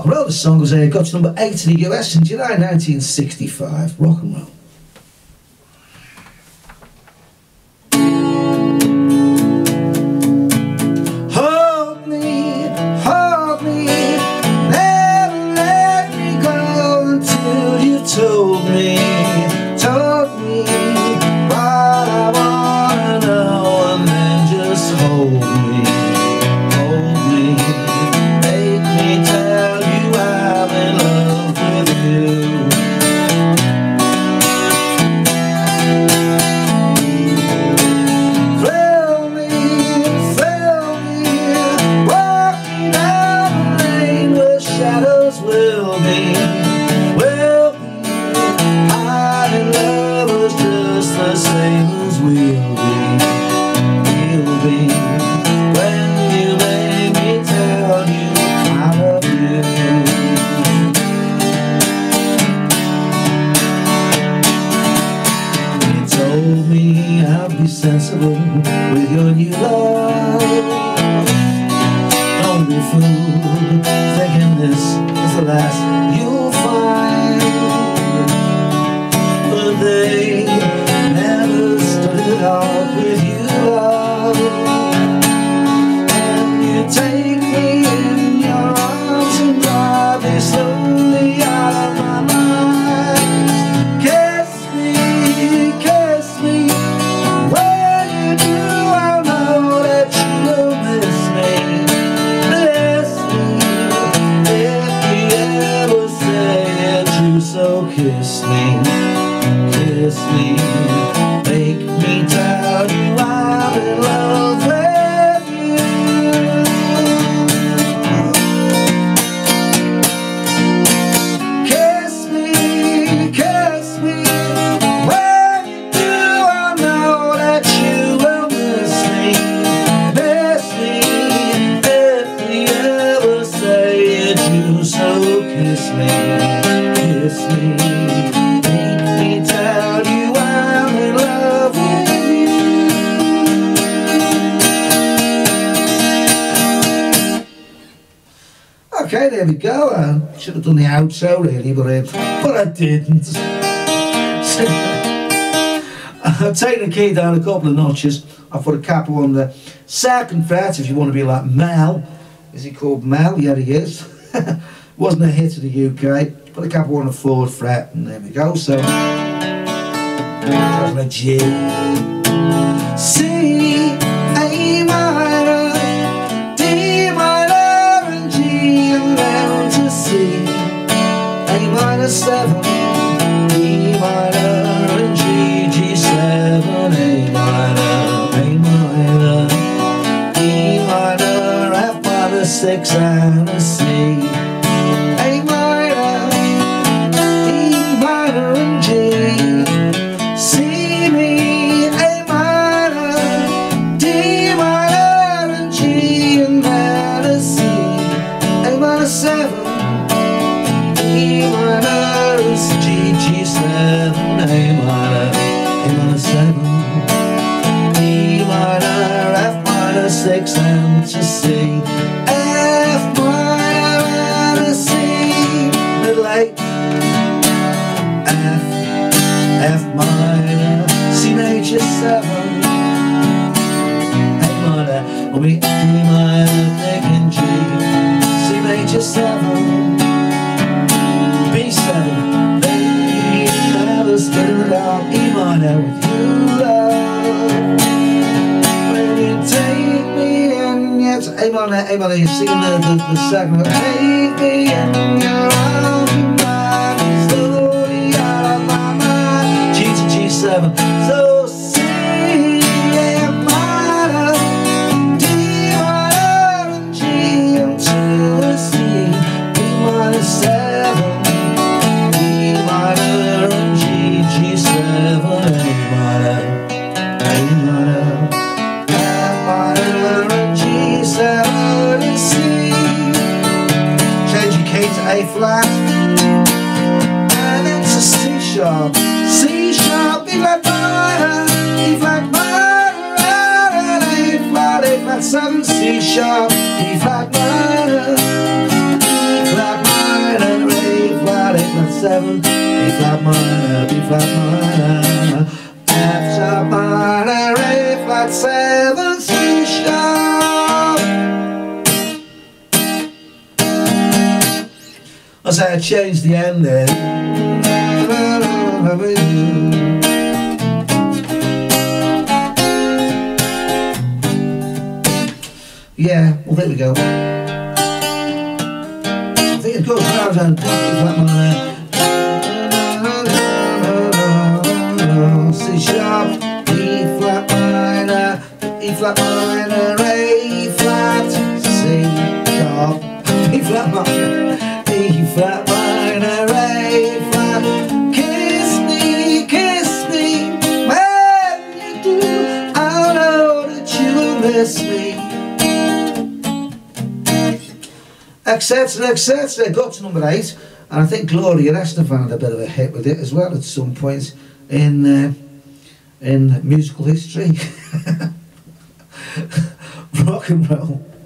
rock and roll. The song was got to number 8 in the US in July 1965. Rock and roll. With your new love, don't be fooled, thinking this is the last you'll find. But they never started off with you, love. And you take me in your arms and drive me slowly out of my mind. Kiss me . Okay, there we go. I should have done the outro really, but I didn't. I've taken the key down a couple of notches. I put a capo on the 2nd fret if you want to be like Mel. Is he called Mel? Yeah, he is. Wasn't a hit in the UK. Put a capo on the 4th fret and there we go. So that's my G. C, A minor, D minor and G, and down to C. A minor 7, D minor and G, G7, A minor, A minor, D minor, F minor 6 and a C. A minor, you've seen the segment. Take me in your arms and drive me slowly out of my mind. G to G7, so C, A minor, D minor and G, and to a C, D minor 7, D minor and G, G7, A minor, A minor, F minor and G7. A flat, and it's a C sharp, E flat minor, A flat 7, C sharp, E flat minor, E flat minor. 7, B-flat minor, B-flat minor, F-sharp minor, A-flat 7, C-sharp. I say I changed the ending. Yeah, well there we go. I think it goes around C sharp, E flat minor, A flat, C sharp, E flat minor, A flat. Kiss me, when you do, I know that you miss me. Etc. It got to number 8, and I think Gloria Estefan had a bit of a hit with it as well at some point in musical history. Rock and roll.